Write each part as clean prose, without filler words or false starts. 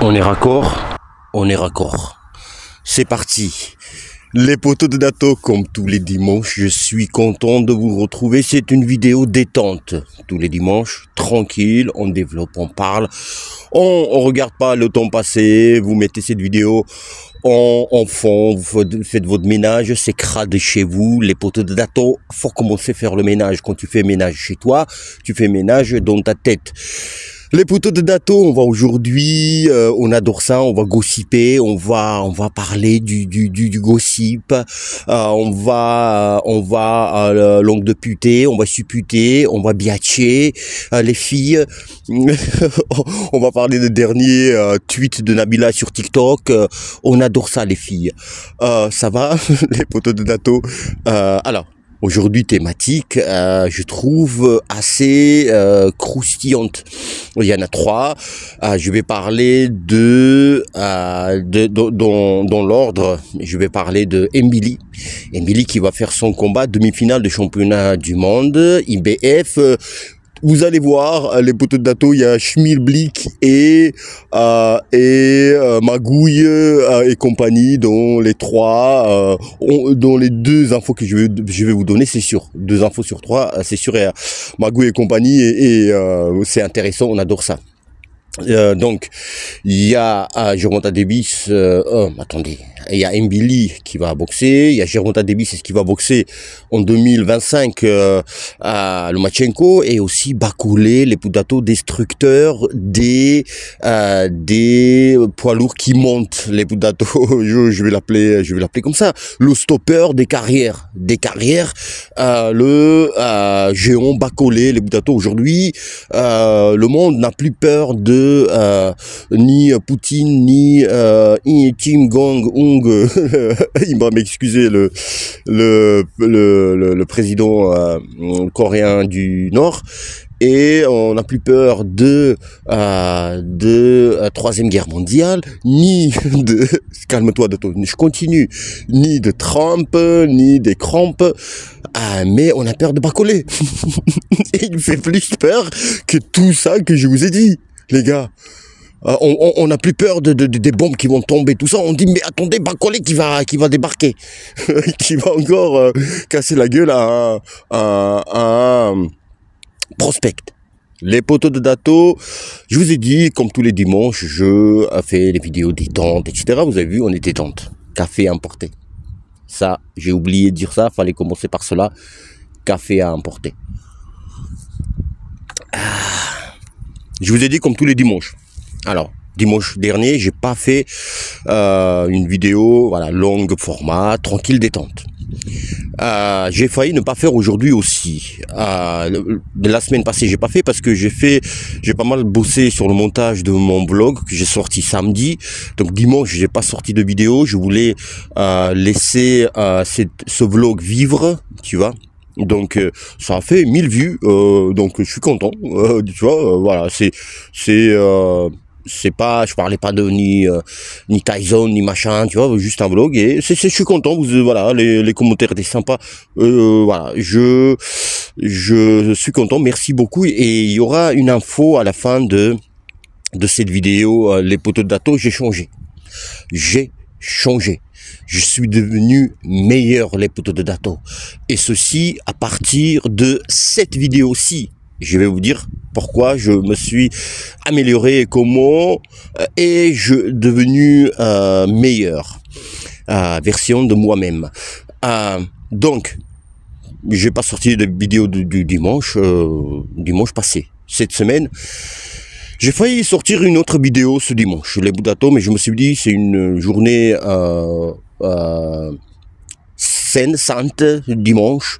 On est raccord, on est raccord. C'est parti. Les potos de Dato, comme tous les dimanches, je suis content de vous retrouver. C'est une vidéo détente. Tous les dimanches, tranquille, on développe, on parle. On regarde pas le temps passé. Vous mettez cette vidéo en fond, vous faites votre ménage, c'est crade chez vous. Les potos de Dato, faut commencer à faire le ménage. Quand tu fais ménage chez toi, tu fais ménage dans ta tête. Les poteaux de Dato, on va aujourd'hui, on adore ça, on va gossiper, on va parler du gossip, on va langue de puté, on va supputer, on va biatcher les filles, on va parler des derniers tweets de Nabilla sur TikTok, on adore ça les filles. Ça va les poteaux de Dato? Alors. Aujourd'hui thématique, je trouve assez croustillante. Il y en a trois. Je vais parler dans l'ordre. Je vais parler de Mbilli. Mbilli qui va faire son combat demi-finale de championnat du monde IBF. Vous allez voir, les poteaux de Dato, il y a Schmilblick et Magouille et compagnie, dont les trois, dont les deux infos que je vais vous donner, c'est sûr. Deux infos sur trois, c'est sûr. Et, Magouille et compagnie, et c'est intéressant, on adore ça. Donc, il y a Gervonta Davis, attendez, il y a Mbilli qui va boxer, il y a Gervonta Davis qui va boxer en 2025 à Lomachenko, et aussi Bakole, les Dato destructeurs des poids lourds qui montent, les Dato, je vais l'appeler comme ça, le stopper des carrières, le géant Bakole, les Dato. Aujourd'hui, le monde n'a plus peur de ni Poutine ni Kim Jong-un. Il va m'excuser le président coréen du Nord. Et on n'a plus peur de Troisième Guerre mondiale, ni de, calme-toi Dato, je continue, ni de Trump, ni des crampes, mais on a peur de Bakole. Il me fait plus peur que tout ça que je vous ai dit. Les gars, on n'a plus peur des bombes qui vont tomber, tout ça. On dit, mais attendez, Bakole qui va débarquer, qui va encore casser la gueule à un prospect. Les poteaux de Dato, je vous ai dit, comme tous les dimanches, je fais les vidéos détente, etc. Vous avez vu, on est détente. Café importé. Ça, j'ai oublié de dire ça, fallait commencer par cela. Café à importer. Je vous ai dit comme tous les dimanches. Alors, dimanche dernier, j'ai pas fait une vidéo, voilà, longue format, tranquille, détente. J'ai failli ne pas faire aujourd'hui aussi. De la semaine passée, j'ai pas fait parce que j'ai pas mal bossé sur le montage de mon blog que j'ai sorti samedi. Donc dimanche, j'ai pas sorti de vidéo. Je voulais laisser ce vlog vivre, tu vois. Donc ça a fait 1000 vues, donc je suis content, tu vois, voilà, c'est pas, je parlais pas de ni Tyson ni machin, tu vois, juste un vlog, et je suis content. Vous, voilà, les commentaires étaient sympas, voilà, je suis content, merci beaucoup. Et il y aura une info à la fin de cette vidéo, les poteaux de Dato. J'ai changé. Je suis devenu meilleur, les poteaux de Dato. Et ceci à partir de cette vidéo-ci. Je vais vous dire pourquoi je me suis amélioré, comment, et je devenu meilleur version de moi-même. Donc, j'ai pas sorti de vidéo du dimanche, dimanche passé. Cette semaine, j'ai failli sortir une autre vidéo ce dimanche, les Dato, mais je me suis dit, c'est une journée saine, sainte, dimanche.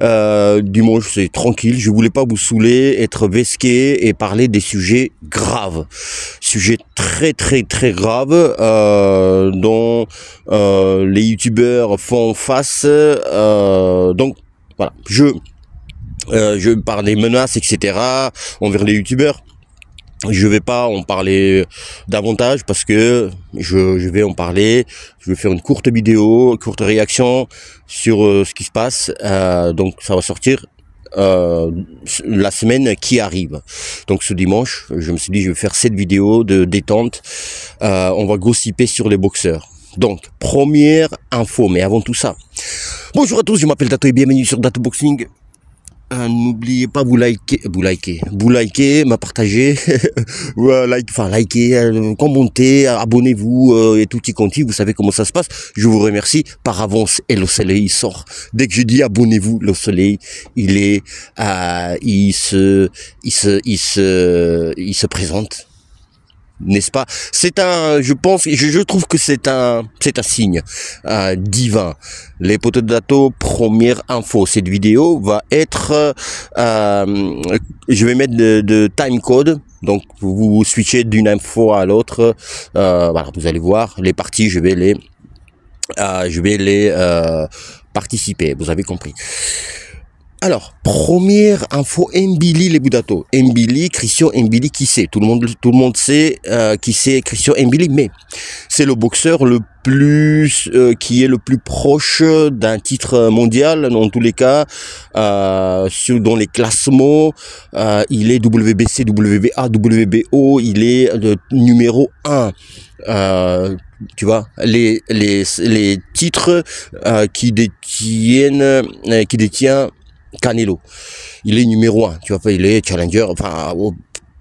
Dimanche, c'est tranquille, je voulais pas vous saouler, être vesqué et parler des sujets graves. Sujets très très très graves dont les youtubeurs font face. Donc voilà, je parle des menaces, etc. envers les youtubeurs. Je vais pas en parler davantage parce que je vais en parler. Je vais faire une courte vidéo, courte réaction sur ce qui se passe. Donc ça va sortir la semaine qui arrive. Donc ce dimanche, je me suis dit je vais faire cette vidéo de détente. On va gossiper sur les boxeurs. Donc première info, mais avant tout ça. Bonjour à tous, je m'appelle Dato et bienvenue sur Dato Boxing. N'oubliez pas vous likez, me partager, commentez, abonnez-vous et tout y compte. Vous savez comment ça se passe. Je vous remercie par avance. Et le soleil sort. Dès que je dis abonnez-vous, le soleil il est, il se présente. N'est-ce pas? C'est un, je trouve que c'est un signe divin. Les potes Dato, première info. Cette vidéo va être, je vais mettre de time code. Donc vous switchez d'une info à l'autre. Voilà, vous allez voir les parties. Je vais les participer. Vous avez compris. Alors, première info, Mbilli les Boudato. Mbilli, Christian Mbilli, qui sait? Tout le monde sait qui c'est Christian Mbilli, mais c'est le boxeur le plus qui est le plus proche d'un titre mondial. Dans tous les cas, dans les classements, il est WBC, WBA, WBO, il est le numéro 1. Tu vois, les titres qui détient Canelo, il est numéro 1, tu vois, il est challenger, enfin,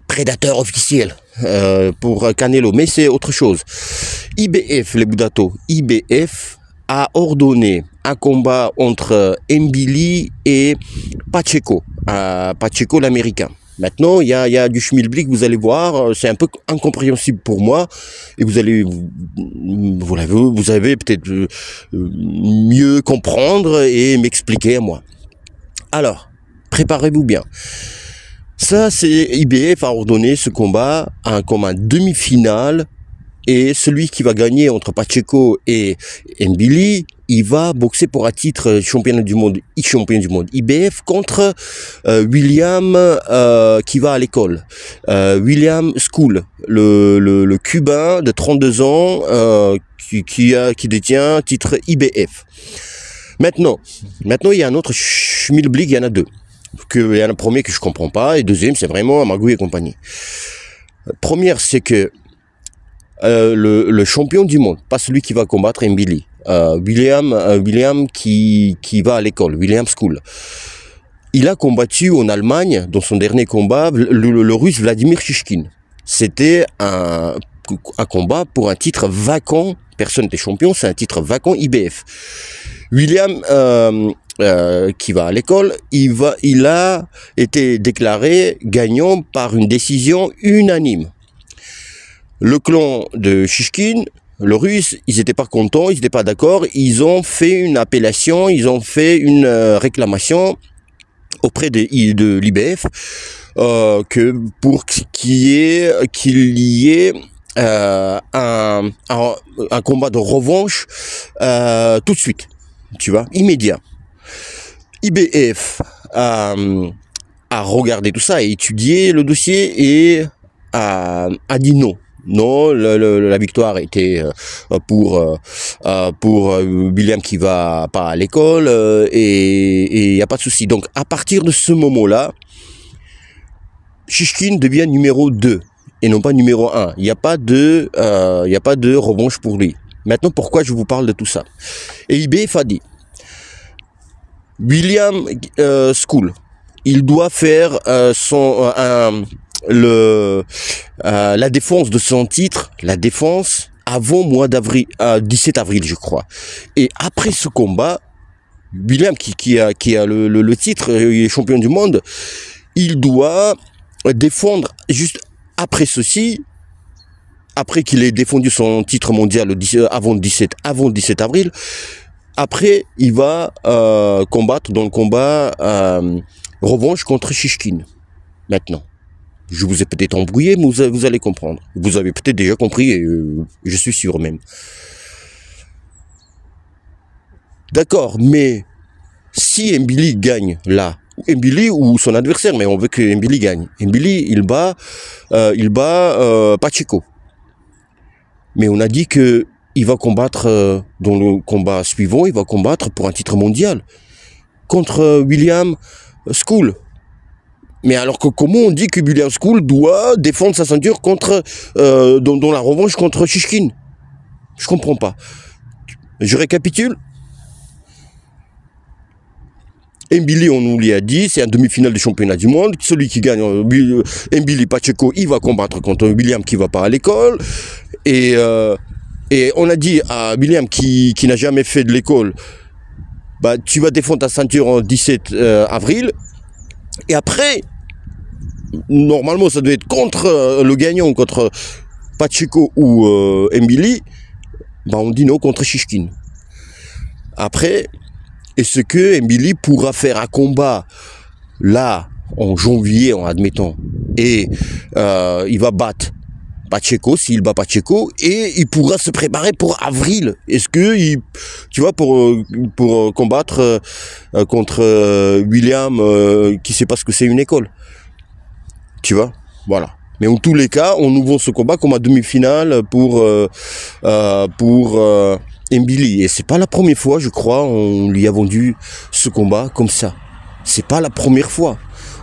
prédateur officiel pour Canelo, mais c'est autre chose. IBF, les Boudato, IBF a ordonné un combat entre Mbilli et Pacheco, Pacheco l'américain. Maintenant, il y a du schmilblick, vous allez voir, c'est un peu incompréhensible pour moi. Et vous avez peut-être mieux comprendre et m'expliquer à moi. Alors, préparez-vous bien. Ça, c'est IBF a ordonné ce combat comme un demi-finale. Et celui qui va gagner entre Pacheco et Mbilli, il va boxer pour un titre champion du monde. IBF contre William qui va à l'école. William School, le Cubain de 32 ans qui détient titre IBF. Maintenant, il y a un autre schmilblick, il y en a deux. Il y en a un premier que je comprends pas, et deuxième, c'est vraiment Magouille et compagnie. Première, c'est que le champion du monde, pas celui qui va combattre Mbilli, William qui va à l'école, William School. Il a combattu en Allemagne, dans son dernier combat, le russe Vladimir Shishkin. C'était un combat pour un titre vacant, personne n'était champion, c'est un titre vacant IBF. William qui va à l'école, il a été déclaré gagnant par une décision unanime. Le clan de Shishkin, le russe, ils n'étaient pas contents, ils n'étaient pas d'accord, ils ont fait une appellation, ils ont fait une réclamation auprès de l'IBF pour qu'il y ait un combat de revanche tout de suite. Tu vois, immédiat. IBF a regardé tout ça, a étudié le dossier et a dit non. Non, la victoire était pour William qui va pas à l'école et il n'y a pas de souci. Donc, à partir de ce moment-là, Shishkin devient numéro 2 et non pas numéro 1. Il n'y a pas de revanche pour lui. Maintenant, pourquoi je vous parle de tout ça? Et IBF a dit, William School, il doit faire la défense de son titre, la défense avant mois d'avril, 17 avril je crois. Et après ce combat, William qui a le titre, il est champion du monde, il doit défendre juste après ceci. Après qu'il ait défendu son titre mondial avant 17 avril, après il va combattre dans le combat revanche contre Shishkin. Maintenant, je vous ai peut-être embrouillé, mais vous allez comprendre. Vous avez peut-être déjà compris, et je suis sûr même. D'accord, mais si Mbilli gagne là, Mbilli ou son adversaire, mais on veut que Mbilli gagne. Mbilli, il bat Pacheco. Mais on a dit que il va combattre dans le combat suivant, il va combattre pour un titre mondial contre William School. Mais alors que comment on dit que William School doit défendre sa ceinture contre, dans la revanche contre Shishkin? Je comprends pas. Je récapitule. Mbilli, on nous l'a dit, c'est un demi-finale de championnat du monde. Celui qui gagne, Mbilli Pacheco, il va combattre contre William qui ne va pas à l'école. Et on a dit à William qui n'a jamais fait de l'école, bah, tu vas défendre ta ceinture en 17 avril. Et après, normalement, ça devait être contre le gagnant, contre Pacheco ou Mbilli. Bah, on dit non, contre Shishkin. Après... Est-ce que Mbilli pourra faire un combat là, en janvier, en admettant, et il va battre Pacheco, s'il bat Pacheco, et il pourra se préparer pour avril? Est-ce que, tu vois, pour combattre contre William, qui ne sait pas ce que c'est une école? Tu vois? Voilà. Mais en tous les cas, on nous vend ce combat comme à demi-finale pour Mbilli. Et c'est pas la première fois, je crois, on lui a vendu ce combat comme ça. C'est pas la première fois.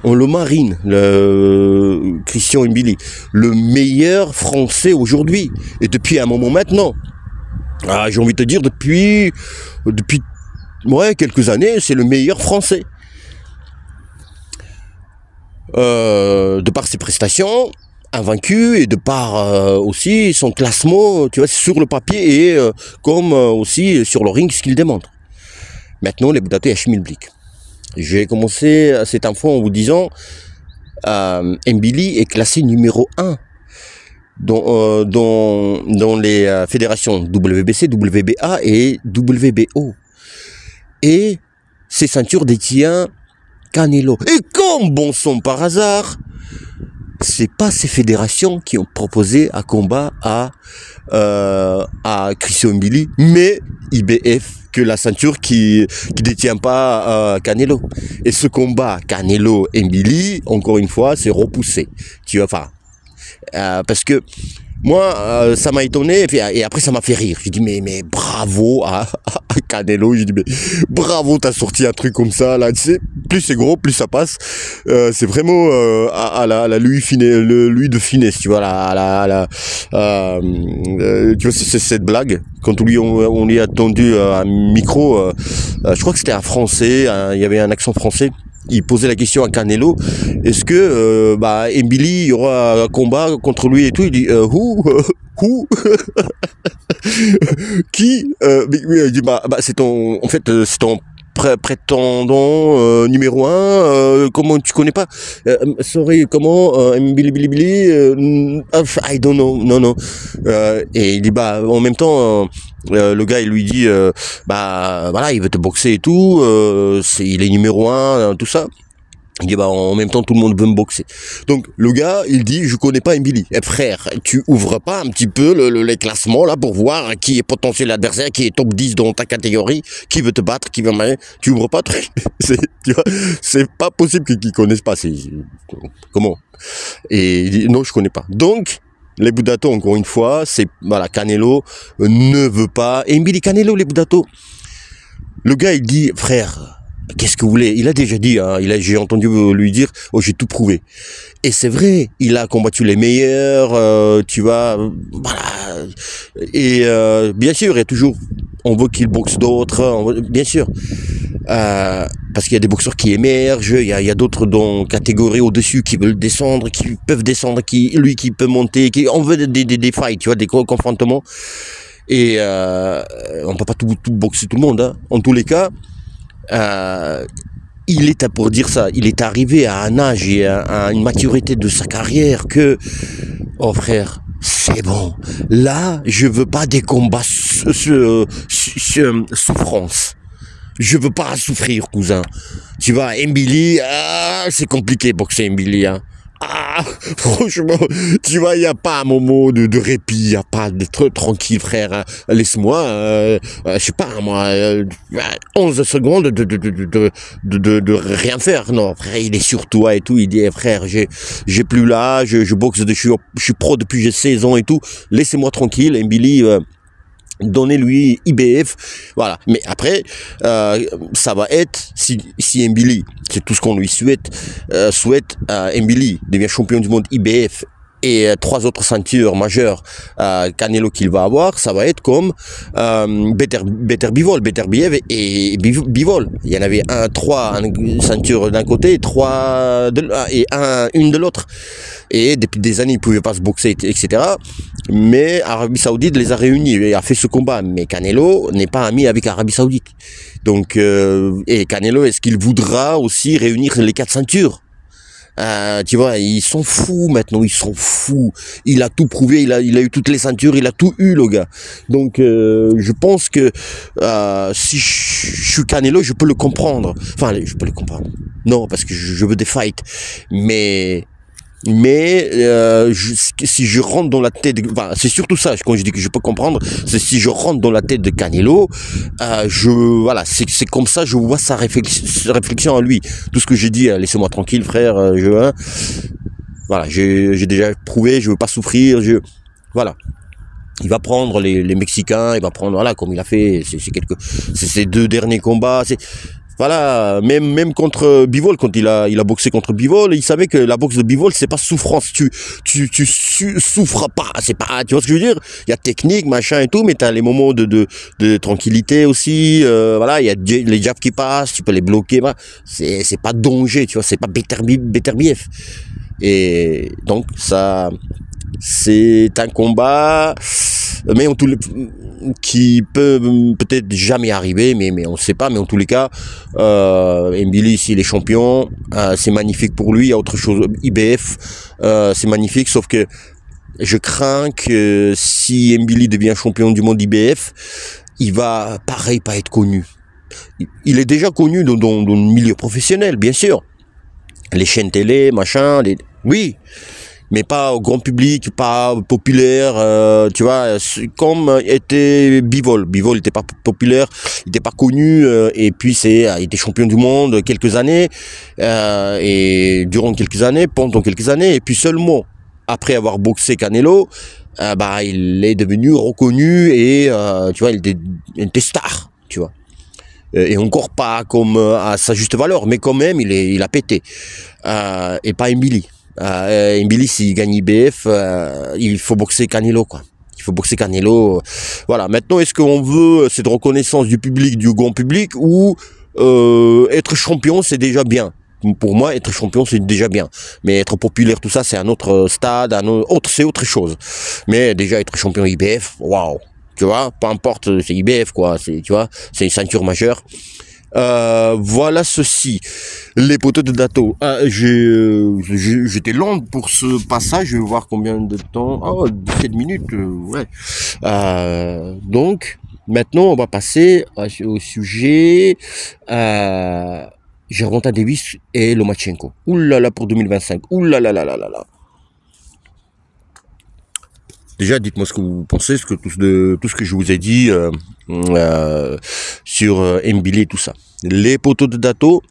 On le marine, le Christian Mbilli, le meilleur français aujourd'hui. Et depuis un moment maintenant. Ah, j'ai envie de te dire, depuis ouais, quelques années, c'est le meilleur français. De par ses prestations, invaincu, et de par aussi son classement, tu vois, sur le papier, et comme aussi sur le ring, ce qu'il démontre. Maintenant, les datés à Schmilblick. J'ai commencé à cette info en vous disant Mbilli est classé numéro 1 dans les fédérations WBC, WBA et WBO. Et ses ceintures détient Canelo. Et comme bon son par hasard, c'est pas ces fédérations qui ont proposé un combat à Christian Mbilli, mais IBF, que la ceinture qui détient pas Canelo. Et ce combat Canelo et Mbilli, encore une fois, c'est repoussé. Tu vois, enfin, parce que moi, ça m'a étonné, et après ça m'a fait rire. J'ai dit, mais bravo à Canelo. J'ai dit, mais bravo, t'as sorti un truc comme ça, là, tu sais, plus c'est gros, plus ça passe. C'est vraiment à la lui de finesse, tu vois, tu vois, c'est cette blague. Quand on lui a tendu un micro, je crois que c'était un français, il y avait un accent français. Il posait la question à Canelo, est-ce que Mbilli, il y aura un combat contre lui et tout? Il dit who qui il dit bah c'est ton, en fait c'est ton prétendant numéro 1, comment tu connais pas? Sorry, comment Mbilli, I don't know, non. Et il dit bah en même temps le gars il lui dit bah voilà, il veut te boxer et tout, il est numéro 1, tout ça. Il dit bah en même temps tout le monde veut me boxer. Donc le gars il dit je connais pas Mbilli. Eh frère, tu ouvres pas un petit peu les classements là pour voir qui est potentiel adversaire, qui est top 10 dans ta catégorie, qui veut te battre, qui veut marrer? Tu ouvres pas, tu vois, c'est pas possible qu'ils connaissent pas. Comment? Et il dit non, je connais pas. Donc les Boudato, encore une fois, c'est voilà, Canelo ne veut pas. Et Mbilli, Canelo, les Boudato. Le gars, il dit, frère, qu'est-ce que vous voulez? Il a déjà dit, hein, j'ai entendu lui dire, oh, j'ai tout prouvé. Et c'est vrai, il a combattu les meilleurs, tu vois, voilà. Et bien sûr, il y a toujours, on veut qu'il boxe d'autres, bien sûr. Parce qu'il y a des boxeurs qui émergent, il y a d'autres dans catégorie au-dessus qui veulent descendre, qui peuvent descendre, qui peut monter, on veut des fights, tu vois, des confrontements. Et on peut pas tout boxer tout le monde, hein. En tous les cas, il est pour dire ça, il est arrivé à un âge et à une maturité de sa carrière que, oh frère, c'est bon. Là, je veux pas des combats souffrance. Je veux pas souffrir, cousin. Tu vois, Mbilli, ah, c'est compliqué boxer Mbilli, hein. Ah, franchement, tu vois, il n'y a pas un moment de répit, il n'y a pas d'être tranquille, frère. Hein. Laisse-moi, je sais pas, moi, 11 secondes de rien faire. Non, frère, il est sur toi et tout. Il dit, eh, frère, j'ai plus là, je boxe, je suis pro depuis j'ai 16 ans et tout. Laissez-moi tranquille, Mbilli. donnez-lui IBF, voilà. Mais après, ça va être, si Mbilli, c'est tout ce qu'on lui souhaite, Mbilli devient champion du monde IBF et trois autres ceintures majeures Canelo qu'il va avoir, ça va être comme Beterbiev et Bivol. Il y en avait une ceinture d'un côté, une de l'autre. Et depuis des années, ils ne pouvaient pas se boxer, etc. Mais Arabie Saoudite les a réunis et a fait ce combat. Mais Canelo n'est pas ami avec Arabie Saoudite. Donc, et Canelo, est-ce qu'il voudra aussi réunir les quatre ceintures? Tu vois, ils sont fous maintenant, ils sont fous. Il a tout prouvé, il a eu toutes les ceintures, il a tout eu, le gars. Donc, je pense que si je suis Canelo, je peux le comprendre. Enfin, je peux le comprendre. Non, parce que je veux des fights. Si je rentre dans la tête, enfin, c'est surtout ça. Quand je dis que je peux comprendre, c'est si je rentre dans la tête de Canelo, voilà, c'est comme ça. Je vois sa réflexion à lui. Tout ce que j'ai dit, laissez-moi tranquille, frère. Voilà, j'ai déjà prouvé. Je veux pas souffrir. Voilà. Il va prendre les Mexicains. Il va prendre, voilà, comme il a fait. C'est ses deux derniers combats. Voilà, même contre Bivol, quand il a boxé contre Bivol, il savait que la boxe de Bivol, c'est pas souffrance, tu souffres pas, c'est pas, tu vois ce que je veux dire? Il y a technique, machin et tout, mais t'as les moments de tranquillité aussi, voilà, il y a les jabs qui passent, tu peux les bloquer, voilà. C'est pas danger, tu vois, c'est pas Beterbiev. Et donc, ça, c'est un combat, mais en tous les qui peut peut-être jamais arriver, mais on ne sait pas. Mais en tous les cas, Mbilli, s'il est champion, c'est magnifique pour lui. Il y a autre chose, IBF, c'est magnifique, sauf que je crains que si Mbilli devient champion du monde IBF, il va pareil pas être connu. Il est déjà connu dans le milieu professionnel, bien sûr, les chaînes télé, machin, oui, mais pas au grand public, pas populaire, tu vois, comme était Bivol. Bivol n'était pas populaire, il n'était pas connu, et puis il était champion du monde quelques années, et durant quelques années, pendant quelques années, et puis seulement après avoir boxé Canelo, bah, il est devenu reconnu et tu vois, il était star, tu vois. Et encore pas comme à sa juste valeur, mais quand même, il a pété. Et pas Mbilli. Mbilli, s'il gagne IBF, il faut boxer Canelo, quoi. Il faut boxer Canelo. Voilà. Maintenant, est-ce qu'on veut cette reconnaissance du public, du grand public, ou être champion, c'est déjà bien? Pour moi, être champion, c'est déjà bien. Mais être populaire, tout ça, c'est un autre stade, c'est autre chose. Mais déjà, être champion IBF, waouh. Tu vois, peu importe, c'est IBF, quoi. Tu vois, c'est une ceinture majeure. Voilà ceci, les poteaux de Dato. J'étais long pour ce passage, je vais voir combien de temps. Oh, 17 minutes, ouais. Donc, maintenant, on va passer au sujet Gervonta Davis et Lomachenko. Oulala pour 2025, oulala là là là là. Déjà, dites-moi ce que vous pensez, tout ce que je vous ai dit sur Mbilli et tout ça. Les poteaux de Dato,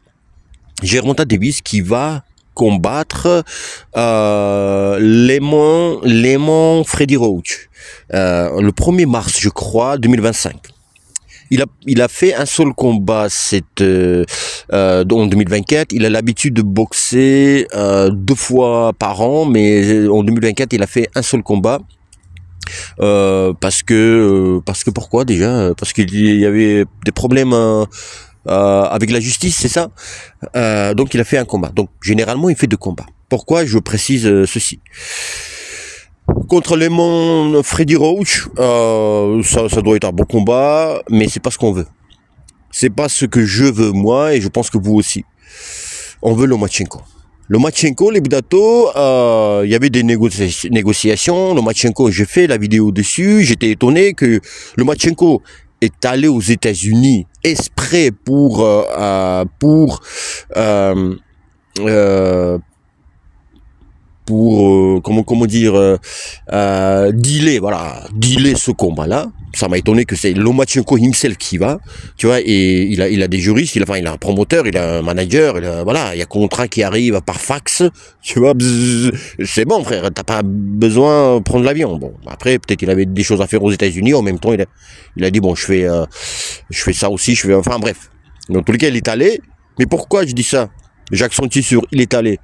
Gervonta Davis qui va combattre l'aimant Freddy Roach le 1er mars, je crois, 2025. Il a fait un seul combat en 2024. Il a l'habitude de boxer 2 fois par an, mais en 2024, il a fait un seul combat. Parce que pourquoi déjà? Parce qu'il y avait des problèmes avec la justice, c'est ça? Donc il a fait un combat. Donc généralement il fait 2 combats. Pourquoi je précise ceci? Contre l'aimant Freddy Roach, ça doit être un bon combat, mais c'est pas ce qu'on veut. C'est pas ce que je veux moi, et je pense que vous aussi. On veut Lomachenko. Lomachenko, les Dato, il y avait des négociations. Lomachenko, j'ai fait la vidéo dessus. J'étais étonné que Lomachenko est allé aux États-Unis exprès pour dealer, voilà, dealer ce combat-là. Ça m'a étonné que c'est Lomachenko himself qui va, tu vois, et il a des juristes, il a un promoteur, il a un manager, voilà, il y a un contrat qui arrive par fax, tu vois, c'est bon frère, t'as pas besoin de prendre l'avion. Bon, après, peut-être il avait des choses à faire aux États-Unis, en même temps, il a dit, bon, je fais ça aussi, enfin bref. Dans tous les cas, il est allé, mais pourquoi je dis ça? J'accentue sur il est allé,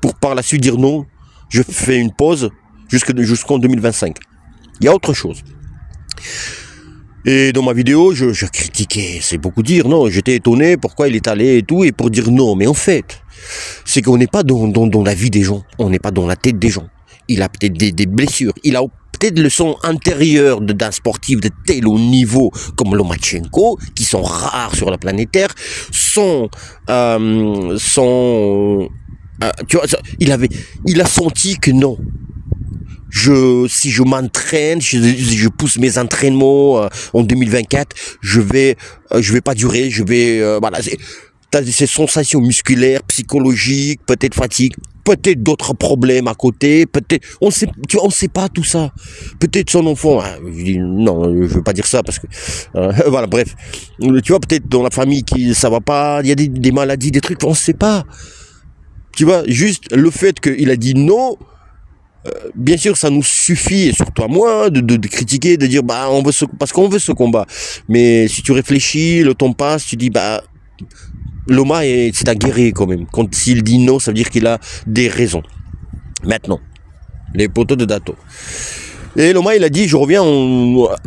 pour par la suite dire non, je fais une pause jusqu'en 2025. Il y a autre chose. Et dans ma vidéo, je critiquais, c'est beaucoup dire, non, j'étais étonné pourquoi il est allé et tout, et pour dire non, mais en fait, c'est qu'on n'est pas dans la vie des gens, on n'est pas dans la tête des gens. Il a peut-être des blessures, il a peut-être le son intérieur d'un sportif de tel haut niveau comme Lomachenko, qui sont rares sur la planète Terre, tu vois, il a senti que non. Si je m'entraîne, je pousse mes entraînements en 2024, je vais pas durer, voilà, t'as ces sensations musculaires, psychologiques, peut-être fatigue, peut-être d'autres problèmes à côté, peut-être, on sait pas tout ça, peut-être son enfant, hein, je dis, non, je veux pas dire ça parce que, voilà, bref, tu vois, peut-être dans la famille ça va pas, il y a des maladies, des trucs, on sait pas, tu vois, juste le fait qu'il a dit non. Bien sûr, ça nous suffit, et surtout à moi, de critiquer, de dire bah on veut parce qu'on veut ce combat. Mais si tu réfléchis, le temps passe, tu dis bah Loma c'est un guerrier quand même. Quand s'il dit non, ça veut dire qu'il a des raisons. Maintenant, les poteaux de Dato. Et Loma il a dit je reviens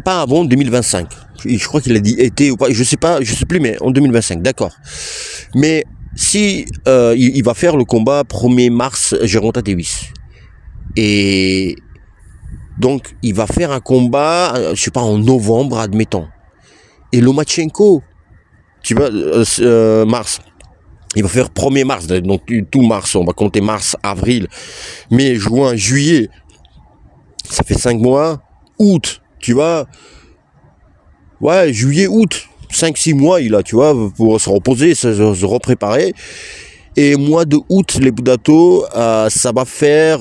pas avant 2025. Je crois qu'il a dit été ou pas, je sais plus, mais en 2025, d'accord. Mais si il va faire le combat 1er mars Gervonta Davis. Et donc, il va faire un combat, je sais pas, en novembre, admettons. Et Lomachenko, tu vois, mars, il va faire 1er mars, donc tout mars, on va compter mars, avril, mai, juin, juillet, ça fait 5 mois, août, tu vois, ouais, juillet, août, 5-6 mois, il a, tu vois, pour se reposer, se repréparer. Et mois de août, les Dato, ça va faire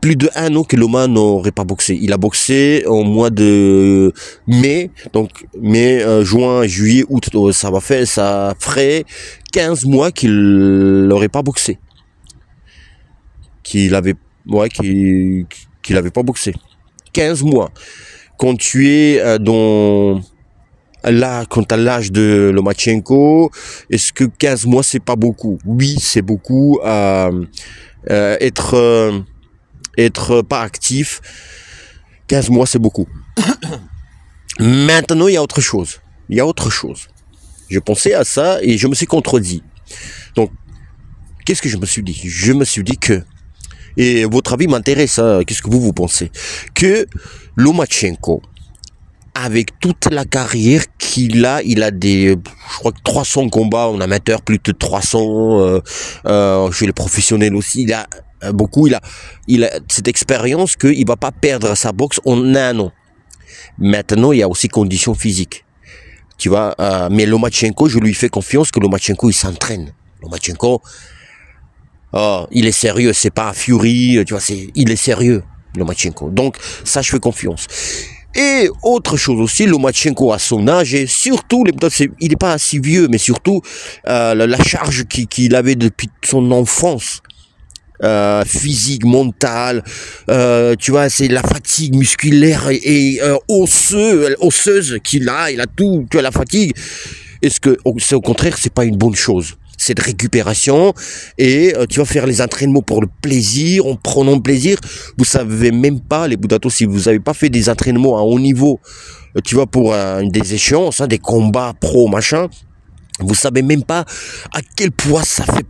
plus de 1 an que Loma n'aurait pas boxé. Il a boxé au mois de mai, donc mai, juin, juillet, août. Ça va faire, ça ferait 15 mois qu'il n'aurait pas boxé. Qu'il avait pas boxé. 15 mois. Quand tu es dans... Là, quant à l'âge de Lomachenko, est-ce que 15 mois, c'est pas beaucoup? Oui, c'est beaucoup. Être pas actif, 15 mois, c'est beaucoup. Maintenant, il y a autre chose. Il y a autre chose. Je pensais à ça et je me suis contredit. Donc, qu'est-ce que je me suis dit? Je me suis dit que, et votre avis m'intéresse, hein, qu'est-ce que vous pensez? Que Lomachenko, avec toute la carrière qu'il a, je crois que 300 combats en amateur, plus de 300 chez les professionnels aussi, il a beaucoup, il a cette expérience qu'il va pas perdre sa boxe en 1 an. Maintenant, il y a aussi conditions physiques, tu vois, mais Lomachenko, je lui fais confiance que Lomachenko, il s'entraîne. Lomachenko, il est sérieux, c'est pas Fury, tu vois, il est sérieux, Lomachenko. Donc, ça, je fais confiance. Et autre chose aussi, Lomachenko à son âge, et surtout, il n'est pas si vieux, mais surtout la charge qu'il avait depuis son enfance, physique, mentale, tu vois, c'est la fatigue musculaire et osseuse qu'il a, il a tout, tu as la fatigue. Est-ce que c'est au contraire, c'est pas une bonne chose? Cette récupération, et tu vas faire les entraînements pour le plaisir, en prenant plaisir. Vous savez même pas, les Dato, si vous n'avez pas fait des entraînements à haut niveau, tu vois, pour des échéances, hein, des combats pro, machin, vous savez même pas à quel point ça fait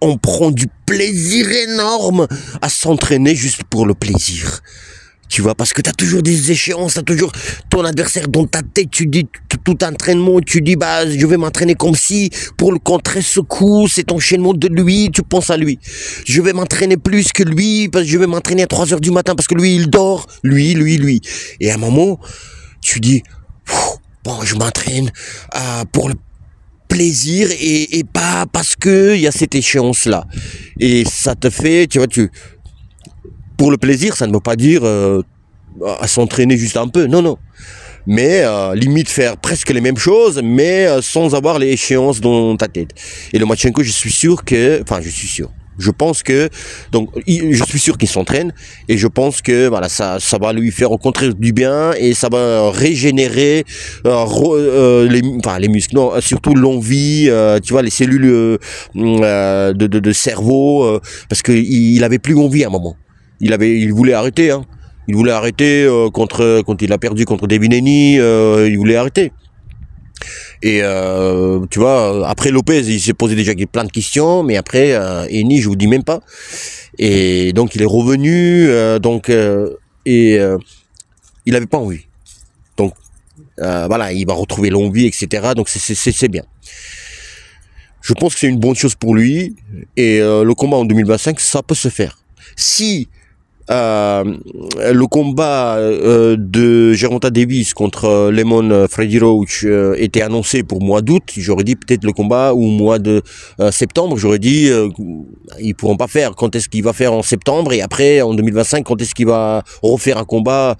on prend du plaisir énorme à s'entraîner juste pour le plaisir. Tu vois, parce que tu as toujours des échéances, tu as toujours ton adversaire dans ta tête, tu dis tout entraînement, tu dis bah je vais m'entraîner comme si pour le contrer ce coup, cet enchaînement de lui, tu penses à lui. Je vais m'entraîner plus que lui, parce que je vais m'entraîner à 3 h du matin parce que lui il dort, lui. Et à un moment, tu dis bon, je m'entraîne pour le plaisir et pas parce que il y a cette échéance là. Et ça te fait, tu vois, pour le plaisir, ça ne veut pas dire à s'entraîner juste un peu, non, non. Mais limite faire presque les mêmes choses, mais sans avoir les échéances dans ta tête. Et Lomachenko, je suis sûr que, enfin, je suis sûr. Je pense que, donc, je suis sûr qu'il s'entraîne et je pense que voilà, ça va lui faire au contraire du bien et ça va régénérer les muscles, non, surtout l'envie, tu vois, les cellules de cerveau, parce qu'il avait plus envie à un moment. Il voulait arrêter, hein. Il voulait arrêter quand il a perdu contre Devin Haney, il voulait arrêter. Et tu vois, après Lopez, il s'est posé déjà plein de questions, mais après Haney, je vous dis même pas. Et donc il est revenu, il n'avait pas envie. Donc voilà, il va retrouver l'envie, etc. Donc c'est bien. Je pense que c'est une bonne chose pour lui. Et le combat en 2025, ça peut se faire. Si le combat de Gervonta Davis contre Lemon Freddy Roach était annoncé pour mois d'août, j'aurais dit peut-être le combat, ou mois de septembre, j'aurais dit ils pourront pas faire, quand est-ce qu'il va faire en septembre, et après en 2025 quand est-ce qu'il va refaire un combat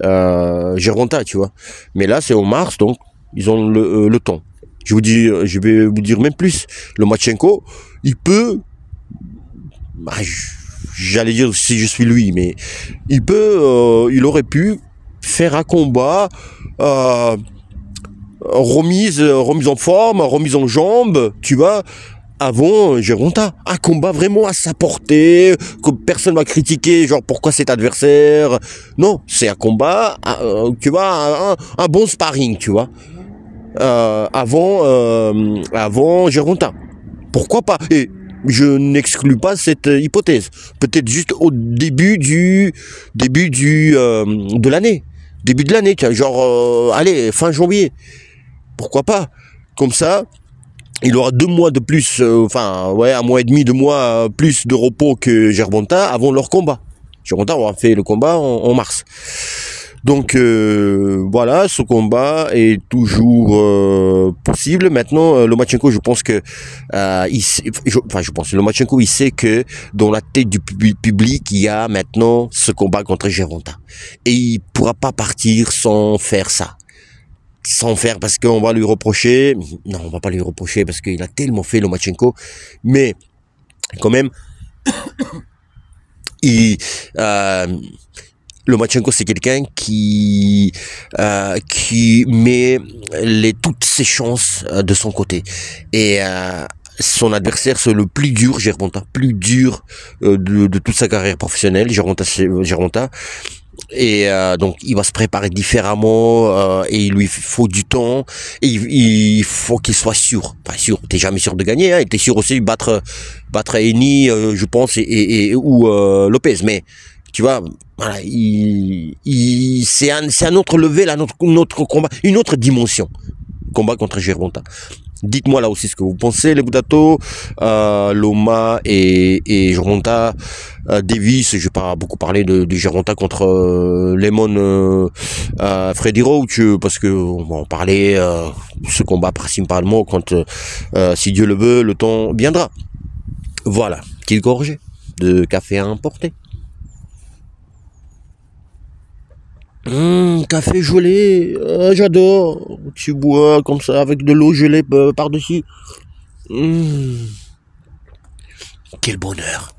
Gervonta, tu vois. Mais là c'est en mars, donc ils ont le temps. Je vous dis, je vais vous dire même plus, Lomachenko, il peut, bah, j'allais dire si je suis lui, mais il peut, il aurait pu faire un combat remise en forme, remise en jambes, tu vois, avant Gervonta. Un combat vraiment à sa portée, que personne va critiquer, genre pourquoi cet adversaire. Non, c'est un combat, tu vois, un bon sparring, tu vois, avant Gervonta. Pourquoi pas? Et je n'exclus pas cette hypothèse. Peut-être juste au début de l'année. Début de l'année, genre, allez, fin janvier. Pourquoi pas? Comme ça, il aura 2 mois de plus, enfin, ouais, 1 mois et demi, 2 mois plus de repos que Gervonta avant leur combat. Gervonta aura fait le combat en mars. Donc voilà, ce combat est toujours possible. Maintenant, Lomachenko, je pense que Lomachenko, il sait que dans la tête du public, il y a maintenant ce combat contre Gervonta, et il pourra pas partir sans faire ça. Sans faire, parce qu'on va lui reprocher. Non, on va pas lui reprocher parce qu'il a tellement fait, Lomachenko, mais quand même, Lomachenko, c'est quelqu'un qui met toutes ses chances de son côté. Et son adversaire, c'est le plus dur, Gervonta, plus dur de toute sa carrière professionnelle, Gervonta. Et donc, il va se préparer différemment, et il lui faut du temps, et il faut qu'il soit sûr. Enfin, sûr, t'es jamais sûr de gagner, hein, et t'es sûr aussi de battre Haney, je pense, ou Lopez, mais... Tu vois, voilà, c'est un autre level, notre combat, une autre dimension. Combat contre Gervonta. Dites-moi là aussi ce que vous pensez, les Boudato, Loma et Gervonta, Davis. Je vais pas beaucoup parler de Gervonta contre Lemon Freddy Roach, parce que on va en parler, ce combat principalement quand, si Dieu le veut, le temps viendra. Voilà, petite gorgée de café à emporter. Café gelé, j'adore. Tu bois comme ça avec de l'eau gelée par-dessus. Quel bonheur.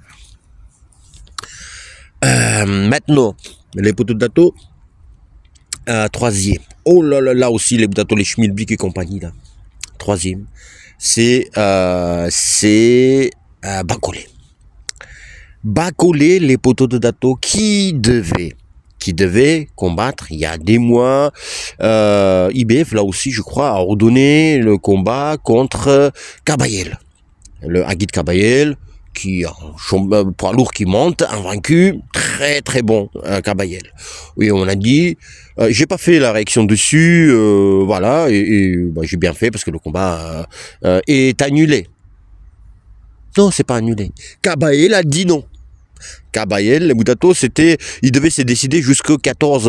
Maintenant, les poteaux de Dato. Troisième. Oh là là, là aussi les Dato, les Schmilblick et compagnie là. Troisième, c'est Bakole. Bakole, les poteaux de Dato, qui devait combattre il y a des mois, IBF là aussi je crois a ordonné le combat contre Kabayel, le Agit Kabayel, qui un poids lourd qui monte, invaincu, très très bon Kabayel. Oui, on a dit, j'ai pas fait la réaction dessus, voilà, et j'ai bien fait parce que le combat est annulé. Non, c'est pas annulé. Kabayel a dit non. Kabayel. Les Mutato, c'était, il devait se décider jusqu'au 14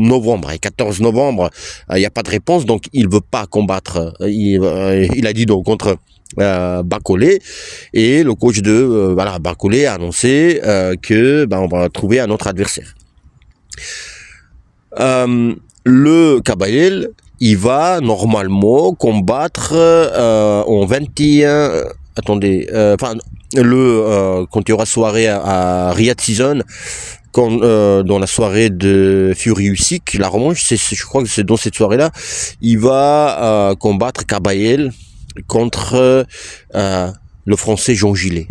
novembre. Et 14 novembre, il n'y a pas de réponse, donc il veut pas combattre. Il a dit donc contre Bakole, et le coach de voilà, Bakole a annoncé que on va trouver un autre adversaire. Le Kabayel, il va normalement combattre en 21. Attendez, quand il y aura soirée à Riyad Season, quand dans la soirée de Fury Usyk, la revanche, je crois que c'est dans cette soirée-là, il va combattre Kabayel contre le Français Jean Gillet.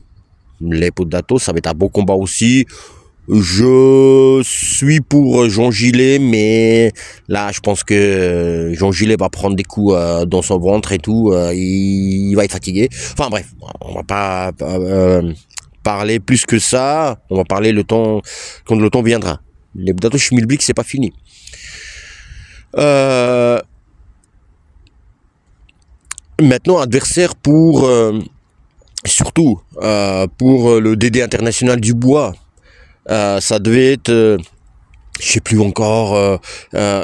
Les potes d'Ato, ça va être un beau combat aussi. Je suis pour Jean Gillet, mais là, je pense que Jean Gillet va prendre des coups dans son ventre et tout. Il va être fatigué. Enfin bref, on va pas parler plus que ça. On va parler le temps quand le temps viendra. Les Dato Schmilblick, c'est pas fini. Maintenant, adversaire pour surtout pour le DD international Dubois. Ça devait être, je sais plus encore,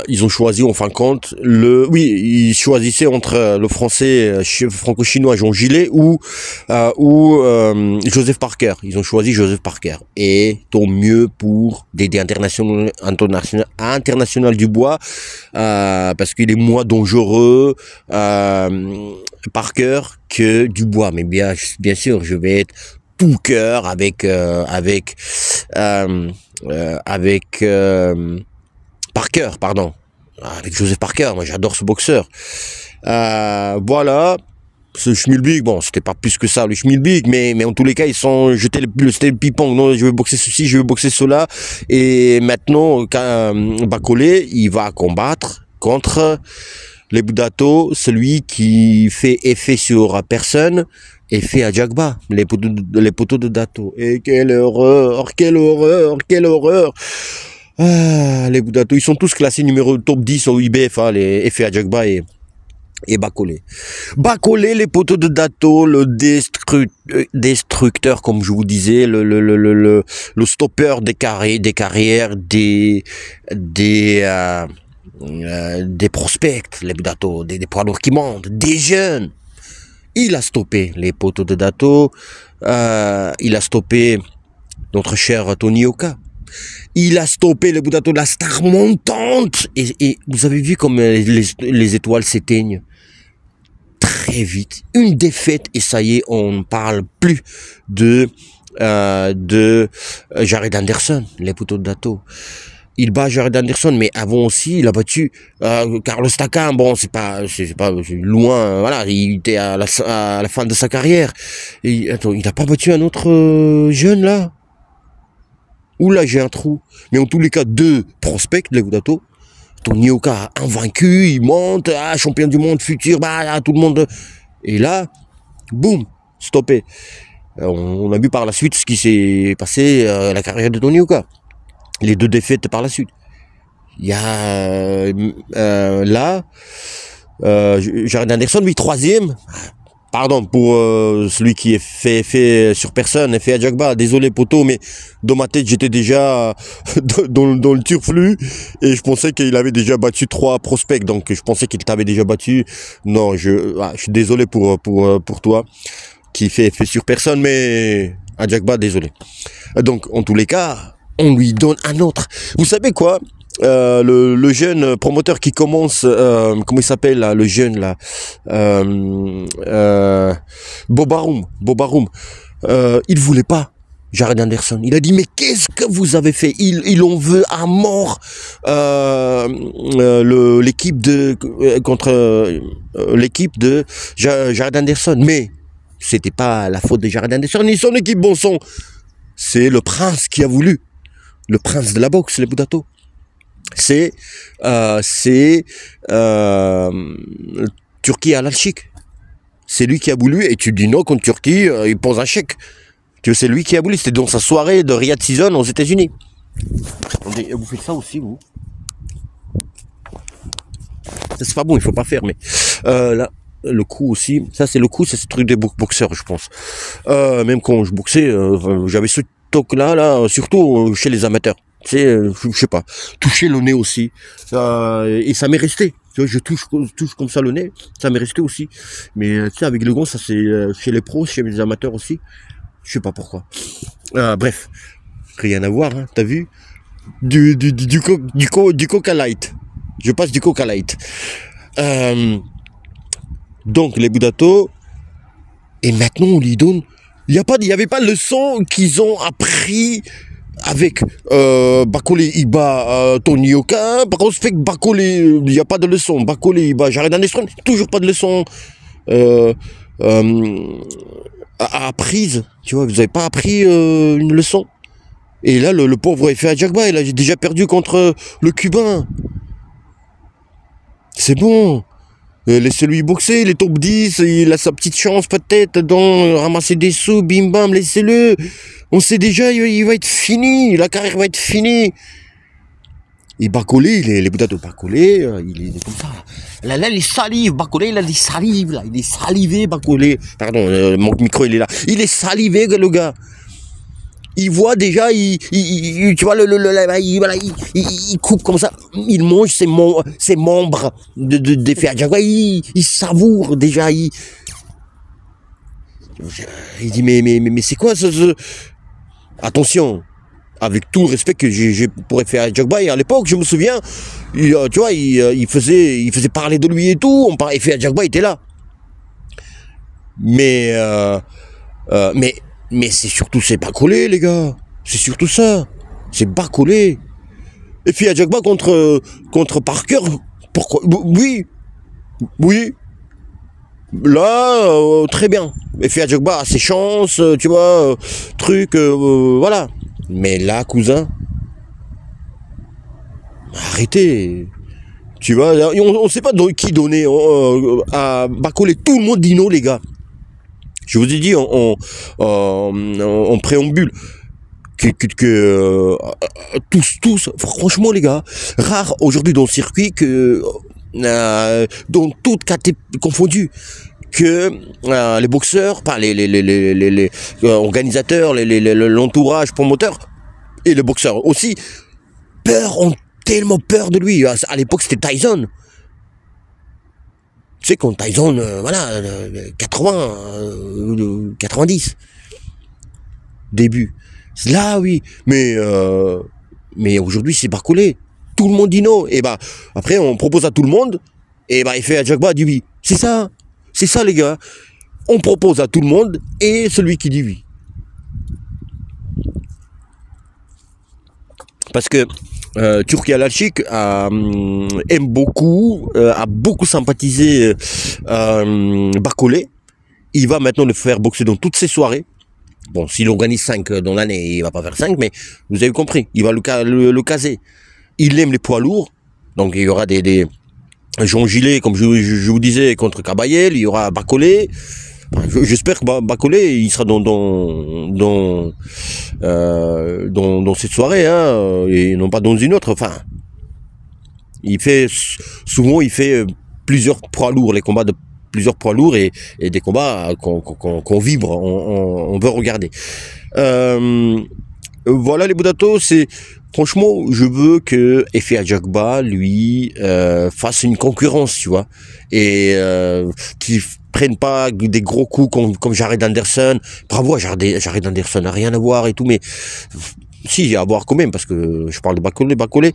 ils ont choisi en fin de compte, ils choisissaient entre le français franco-chinois Jean Gillet ou Joseph Parker. Ils ont choisi Joseph Parker. Et tant mieux pour DD international Dubois, parce qu'il est moins dangereux Parker que Dubois. Mais bien sûr, je vais être tout cœur avec Parker, pardon, avec Joseph Parker. Moi, j'adore ce boxeur. Voilà, ce Schmilblick, bon, c'était pas plus que ça le Schmilblick, mais en tous les cas, ils sont jetés le pipon. Non, je vais boxer ceci, je vais boxer cela. Et maintenant, Bakole, il va combattre contre les Dato, celui qui fait effet sur personne, Efe Ajagba, les poteaux de Dato. Et quelle horreur, quelle horreur, quelle horreur. Ah, les Dato, ils sont tous classés numéro top 10 au IBF, hein, les Efe Ajagba et Bakole. Bakole, les poteaux de Dato, le destructeur, comme je vous disais, le stopper des carrières, des prospects, les Dato, des poids lourds qui montent, des jeunes. Il a stoppé les poteaux de Dato, il a stoppé notre cher Tony Yoka, il a stoppé les Dato de la star montante. Et vous avez vu comme les étoiles s'éteignent très vite. Une défaite et ça y est, on ne parle plus de Jared Anderson, les poteaux de Dato. Il bat Jared Anderson, mais avant aussi, il a battu Carlos Takam. Bon, c'est pas loin. Voilà, il était à la fin de sa carrière. Et, attends, il n'a pas battu un autre jeune là. Oula, j'ai un trou. Mais en tous les cas, deux prospects de Dato. Tony Yoka invaincu, il monte, champion du monde futur, tout le monde. Et là, boum, stoppé. On a vu par la suite ce qui s'est passé à la carrière de Tony Yoka. Les deux défaites par la suite. Il y a Jared Anderson, lui, troisième. Pardon pour celui qui est fait sur personne, fait Ajagba. Désolé, poteau, mais dans ma tête, j'étais déjà dans le turflu et je pensais qu'il avait déjà battu trois prospects. Donc, je pensais qu'il t'avait déjà battu. Non, je suis désolé pour toi qui fait effet sur personne, mais Ajagba, désolé. Donc, en tous les cas, on lui donne un autre. Vous savez quoi, le jeune promoteur qui commence, comment il s'appelle là, le jeune là, Bob Arum, il voulait pas Jared Anderson. Il a dit, mais qu'est-ce que vous avez fait? Il en veut à mort l'équipe de l'équipe de Jared Anderson. Mais c'était pas la faute de Jared Anderson ni son équipe, bon sang. C'est le prince qui a voulu. Le prince de la boxe, les Dato. C'est Turki Alalshikh. C'est lui qui a voulu. Et tu dis non contre Turki, il pose un chèque. C'est lui qui a voulu. C'était dans sa soirée de Riyad Season aux États-Unis. Attendez, vous faites ça aussi, vous? C'est pas bon, il faut pas faire, mais là. Le coup aussi, ça c'est le coup, c'est ce truc des boxeurs, je pense. Même quand je boxais, j'avais ce TikTok-là, là, surtout chez les amateurs. C'est, je sais pas, toucher le nez aussi. Et ça m'est resté. Je touche comme ça le nez, ça m'est resté aussi. Mais tu sais, avec le gant, ça c'est chez les pros, chez les amateurs aussi. Je sais pas pourquoi. Bref, rien à voir, hein, t'as vu, du coca light. Je passe du coca light. Donc les Dato, et maintenant on lui donne. Il n'y avait pas le son qu'ils ont appris avec Bakole Iba, Tony Yoka. Par contre, Bakole, il n'y a pas de leçon. Bakole Iba, Jared Anderson, toujours pas de leçon apprise. Tu vois, vous n'avez pas appris une leçon. Et là, le pauvre Efe Ajagba, il a déjà perdu contre le Cubain. C'est bon. Laissez-lui boxer, il est top 10, il a sa petite chance peut-être d'en ramasser des sous, bim bam, laissez-le. On sait déjà, il va être fini, la carrière va être finie. Et Bakole, les boutades de Bakole, il est comme ça. Là, il salive, Bakole, là, il salive, là, il est salivé, Bakole. Pardon, mon micro, il est là. Il est salivé, le gars. Il voit déjà, tu vois, il coupe comme ça, il mange ses membres d'Efe Ajagba, il savoure déjà, il dit, mais c'est quoi ce... Attention, avec tout le respect que j'ai pour Efe Ajagba, et à l'époque, je me souviens, tu vois, il faisait parler de lui et tout, on parlait, Efe Ajagba était là. Mais c'est surtout, c'est Bakole, les gars. C'est surtout ça. C'est Bakole. Et puis Ajagba contre Parker. Pourquoi? Oui. Oui. Là, très bien. Et puis Ajagba a ses chances, tu vois, truc, voilà. Mais là, cousin, arrêtez. Tu vois, on ne sait pas qui donner à Bakole. Tout le monde dit non, les gars. Je vous ai dit en préambule que tous, franchement les gars, rare aujourd'hui dans le circuit que, dans toutes catégories confondues, que les boxeurs, pas les organisateurs, l'entourage promoteur et les boxeurs aussi, ont tellement peur de lui. À l'époque c'était Tyson. Tu sais, quand Tyson, voilà, 80, 90, début. Là, oui, mais aujourd'hui, c'est Bakole. Tout le monde dit non. Et bah, après, on propose à tout le monde, et bah, il fait Ajagba dit oui. C'est ça, les gars. On propose à tout le monde, et celui qui dit oui. Parce que Turki Alalshikh aime beaucoup, a beaucoup sympathisé Bakole. Il va maintenant le faire boxer dans toutes ses soirées. Bon, s'il organise 5 dans l'année, il va pas faire 5, mais vous avez compris, il va le caser. Il aime les poids lourds, donc il y aura des Jean Gillet, comme je vous disais, contre Kabayel, il y aura Bakole. J'espère que Bakole, il sera dans cette soirée, hein, et non pas dans une autre. Enfin, souvent il fait plusieurs poids lourds, les combats de plusieurs poids lourds et des combats qu'on vibre, on veut regarder. Voilà les Dato, c'est franchement, je veux que Efe Ajagba lui fasse une concurrence, tu vois, et qu'il prennent pas des gros coups comme Jared Anderson. Bravo à Jared Anderson, n'a rien à voir et tout, mais si, à voir quand même, parce que je parle de Bakole, il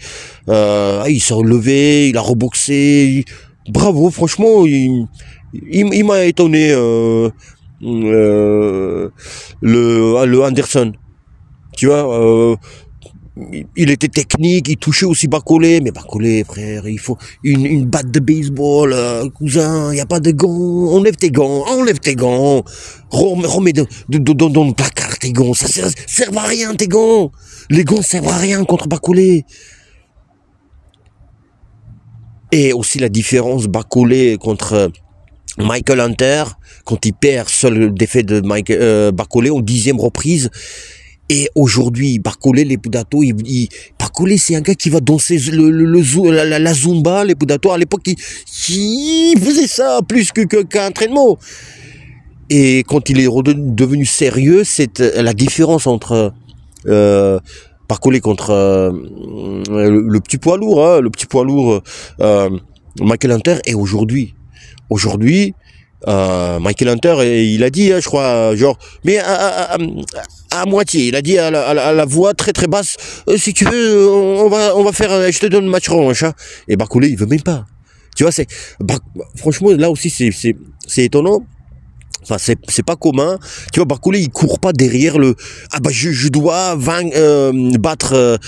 s'est relevé, il a reboxé, bravo, franchement, il m'a étonné, le Anderson, tu vois, il était technique, il touchait aussi Bakole, mais Bakole, frère, il faut une batte de baseball, cousin, il n'y a pas de gants, enlève tes gants, remets dans le placard tes gants, ça ne sert à rien tes gants, les gants ne servent à rien contre Bakole. Et aussi la différence Bakole contre Michael Hunter, quand il perd seul défait de Bakole en 10e reprise. Et aujourd'hui, Bakole, les Dato, Bakole, c'est un gars qui va danser la Zumba, les Dato. À l'époque, il faisait ça plus qu'un entraînement. Et quand il est devenu sérieux, c'est la différence entre Bakole contre le petit poids lourd, hein, le petit poids lourd Michael Hunter. Et aujourd'hui Michael Hunter, il a dit, hein, je crois, genre, mais à moitié, il a dit à la voix très basse, si tu veux, on va faire, je te donne le match revanche, hein. Et Bakole, il veut même pas. Tu vois, c'est, franchement, là aussi, c'est étonnant. Enfin, c'est pas commun. Tu vois, Bakole, il court pas derrière le « Ah bah je dois battre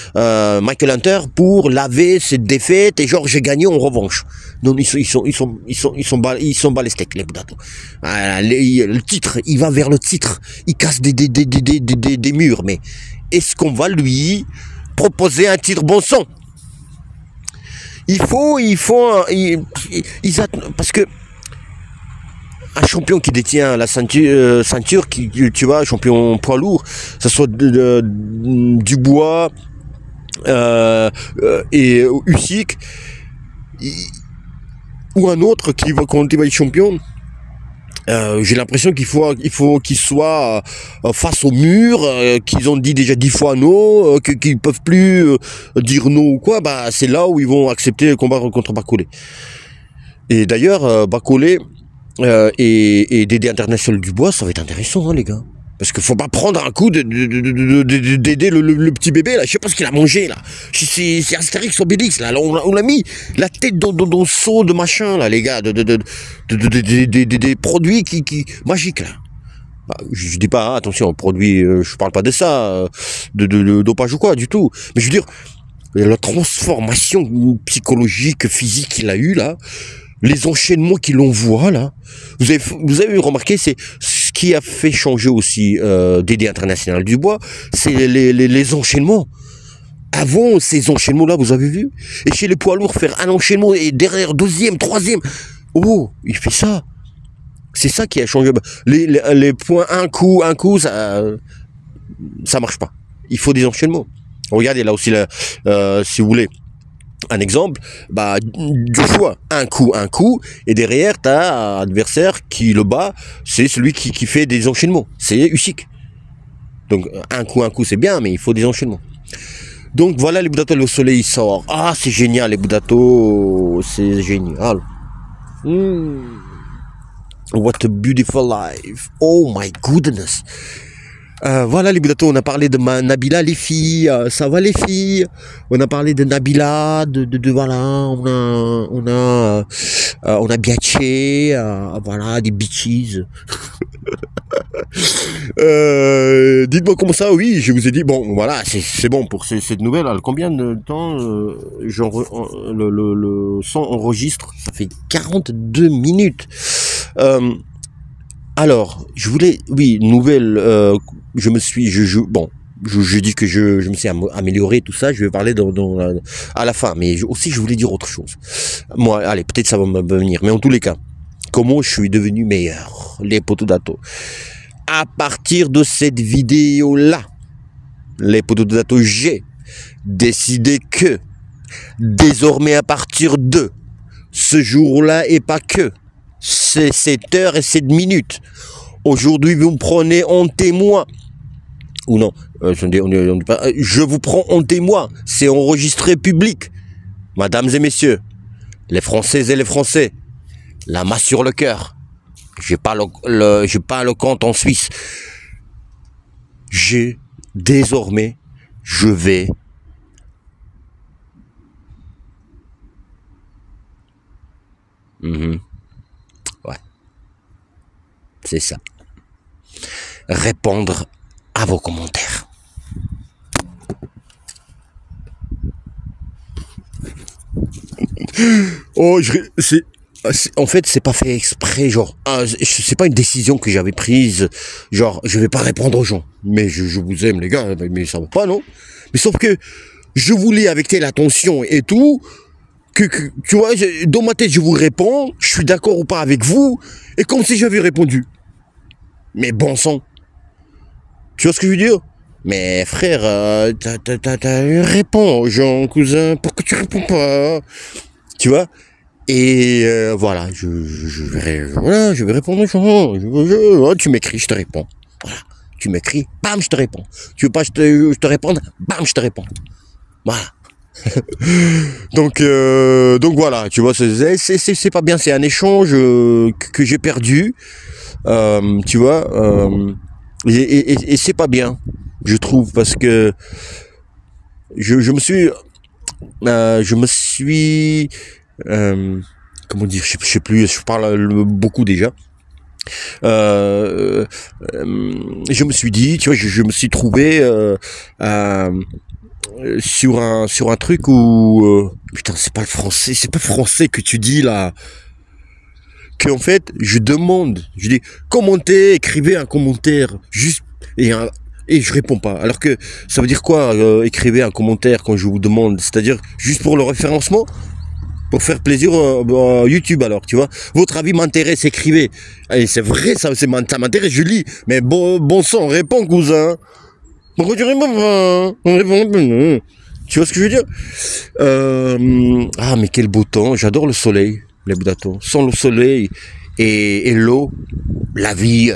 Michael Hunter pour laver cette défaite et genre j'ai gagné en revanche. » Non, ils sont bas les steaks, les Dato. Le titre, il va vers le titre. Il casse des murs. Mais est-ce qu'on va lui proposer un titre bon sang? Ils attendent, parce que un champion qui détient la ceinture qui, tu vois, champion poids lourd, que ce soit Dubois et Usyk, ou un autre qui va quand il va être champion, j'ai l'impression qu'il faut qu'ils soient face au mur, qu'ils ont dit déjà 10 fois non, qu'ils peuvent plus dire non ou quoi. Bah c'est là où ils vont accepter le combat contre Bakole. Et d'ailleurs Bakole et Dédé International Dubois, ça va être intéressant, hein, les gars. Parce qu'il faut pas prendre un coup d'aider le petit bébé, là. Je sais pas ce qu'il a mangé, là. C'est Astérix Obélix, là. On l'a mis la tête dans le seau de machin, là, les gars. Des produits qui magiques, là. Je dis pas, attention, produits, je parle pas de ça, de dopage ou quoi, du tout. Mais je veux dire, la transformation psychologique, physique qu'il a eu, là. Les enchaînements qu'il envoie, là, vous avez remarqué, c'est ce qui a fait changer aussi Dédé International Dubois, c'est les enchaînements. Avant, ces enchaînements-là, vous avez vu? Et chez les poids lourds, faire un enchaînement et derrière, deuxième, troisième. Oh, il fait ça. C'est ça qui a changé. Les points, un coup, ça marche pas. Il faut des enchaînements. Regardez, là aussi, là, si vous voulez. Un exemple, bah, Joshua, un coup, et derrière, t'as un adversaire qui le bat, c'est celui qui fait des enchaînements, c'est Usyk. Donc, un coup, c'est bien, mais il faut des enchaînements. Donc, voilà, les Dato, le soleil sort. Ah, c'est génial, les Dato, c'est génial. What a beautiful life. Oh my goodness. Voilà les Dato, on a parlé de Nabilla, les filles, ça va les filles? On a parlé de Nabilla, voilà, on a biatché, voilà, des bitches. Dites-moi comment ça, oui, je vous ai dit, bon, voilà, c'est bon pour cette nouvelle. Alors, combien de temps le son enregistre? Ça fait 42 minutes. Alors, je voulais, oui, nouvelle, je dis que je me suis amélioré, tout ça, je vais parler à la fin, mais aussi je voulais dire autre chose. Moi, allez, peut-être ça va me venir, mais en tous les cas, comment je suis devenu meilleur, les potos Dato. À partir de cette vidéo-là, les potos Dato, j'ai décidé que, désormais à partir de ce jour-là et pas que, c'est 7 heures et 7 minutes. Aujourd'hui, vous me prenez en témoin. Ou non, je vous prends en témoin. C'est enregistré public. Mesdames et messieurs, les Françaises et les Français, la main sur le cœur. J'ai pas le compte en Suisse. Désormais, je vais c'est ça. Répondre à vos commentaires. Oh, en fait, c'est pas fait exprès, genre, c'est pas une décision que j'avais prise, genre, je vais pas répondre aux gens. Mais je vous aime, les gars, mais ça va pas, non? Mais sauf que je voulais avec telle attention et tout. Que tu vois, dans ma tête, je vous réponds, je suis d'accord ou pas avec vous, et comme si j'avais répondu. Mais bon sang. Tu vois ce que je veux dire? Mais frère, réponds aux gens, cousin, pourquoi tu réponds pas? Tu vois? Et voilà, je vais répondre aux gens, tu m'écris, je te réponds. Voilà. tu m'écris, bam, je te réponds. Tu veux pas je te réponde, bam, je te réponds. Voilà. donc voilà, tu vois, c'est pas bien, c'est un échange que j'ai perdu, tu vois, et c'est pas bien, je trouve, parce que je me suis comment dire, je sais plus, je parle beaucoup déjà. Je me suis dit, tu vois, je me suis trouvé sur un truc où putain, c'est pas le français que tu dis là, que en fait je demande, je dis commentez, écrivez un commentaire juste, et je réponds pas, alors que ça veut dire quoi, écrivez un commentaire quand je vous demande, c'est-à-dire juste pour le référencement, pour faire plaisir à YouTube, alors tu vois, votre avis m'intéresse, écrivez, et c'est vrai, ça m'intéresse, je lis, mais bon sang, réponds cousin. Pourquoi tu réponds pas? On répond pas. Tu vois ce que je veux dire? Ah, mais quel beau temps. J'adore le soleil, les Dato. Sans le soleil et l'eau, la vie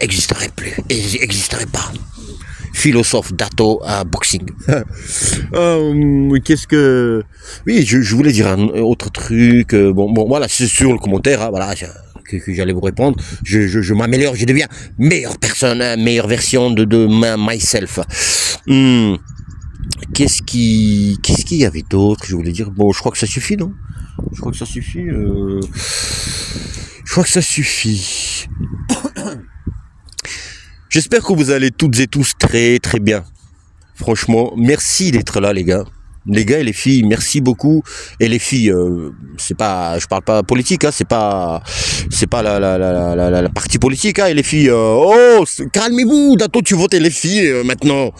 n'existerait plus. N'existerait pas. Philosophe Dato à Boxing. Qu'est-ce que... Oui, je voulais dire un autre truc. Bon voilà, c'est sur le commentaire. Hein, voilà, que j'allais vous répondre, je m'améliore, je deviens meilleure personne, hein, meilleure version de myself. Qu'est-ce qu'il y avait d'autre, je voulais dire, bon, je crois que ça suffit, non? Je crois que ça suffit, je crois que ça suffit. J'espère que vous allez toutes et tous très très bien. Franchement, merci d'être là, les gars. Les gars et les filles, merci beaucoup. Et les filles, c'est pas, je parle pas politique, hein, c'est pas la partie politique, hein, et les filles, oh, calmez-vous, Dato, tu votes, et les filles, maintenant.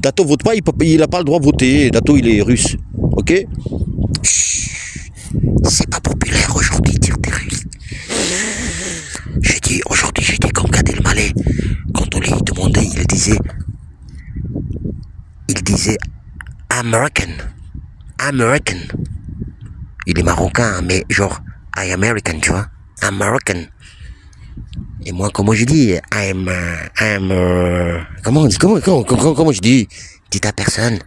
Dato vote pas, il a pas le droit de voter, Dato, il est russe, ok? C'est pas populaire aujourd'hui, dire des Russes. J'ai dit, aujourd'hui, j'étais comme Gad Elmaleh, quand on lui demandait, il disait, American. Il est marocain, mais genre, I am American, tu vois. American. Et moi, comment je dis? Comment je dis? Dites à personne.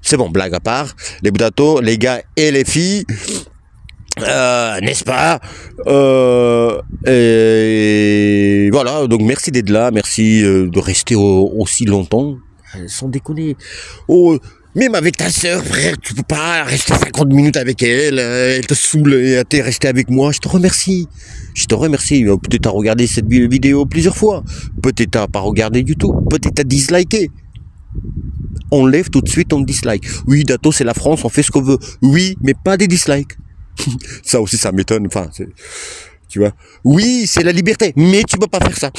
C'est bon, blague à part. Les Dato, les gars et les filles. N'est-ce pas, et voilà, donc merci d'être là, merci de rester aussi longtemps. Sans déconner. Oh, même avec ta soeur, frère, tu peux pas rester 50 minutes avec elle. Elle te saoule et t'es resté avec moi. Je te remercie. Je te remercie. Peut-être t'as regardé cette vidéo plusieurs fois. Peut-être t'as pas regardé du tout. Peut-être t'as disliké. On lève tout de suite, on dislike. Oui, Dato, c'est la France, on fait ce qu'on veut. Oui, mais pas des dislikes. Ça aussi, ça m'étonne. Enfin, tu vois. Oui, c'est la liberté, mais tu peux pas faire ça.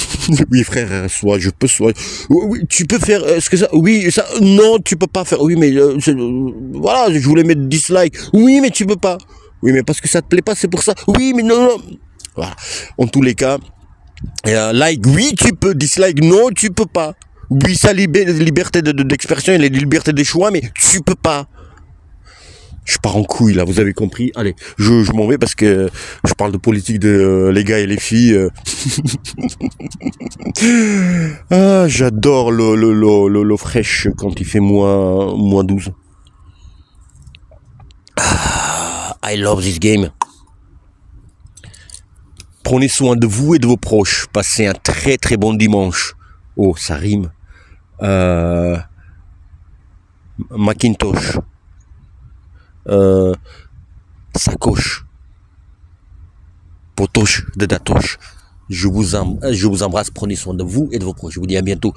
Oui, frère, soit je peux, soit... Oui, tu peux faire ce que ça... Oui, ça... Non, tu peux pas faire... Oui, mais... voilà, je voulais mettre dislike. Oui, mais tu peux pas. Oui, mais parce que ça te plaît pas, c'est pour ça. Oui, mais non, non. Voilà. En tous les cas, like, oui, tu peux. Dislike, non, tu peux pas. Oui, ça, liberté d'expression, et liberté de choix, mais tu peux pas. Je pars en couille là, vous avez compris. Allez, je m'en vais parce que je parle de politique de les gars et les filles. Ah, j'adore l'eau fraîche quand il fait moins 12. Ah, I love this game. Prenez soin de vous et de vos proches. Passez un très très bon dimanche. Oh, ça rime. Macintosh. Sacoche, potoche de Datoche. Je vous embrasse, prenez soin de vous et de vos proches. Je vous dis à bientôt.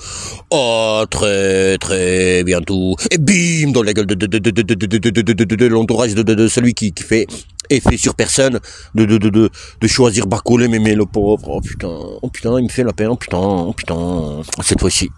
Oh, très très bientôt. Et bim dans la gueule de l'entourage de celui qui fait effet sur personne, de choisir Bakole, mais le pauvre. Oh putain, il me fait la peine, oh putain, cette fois-ci.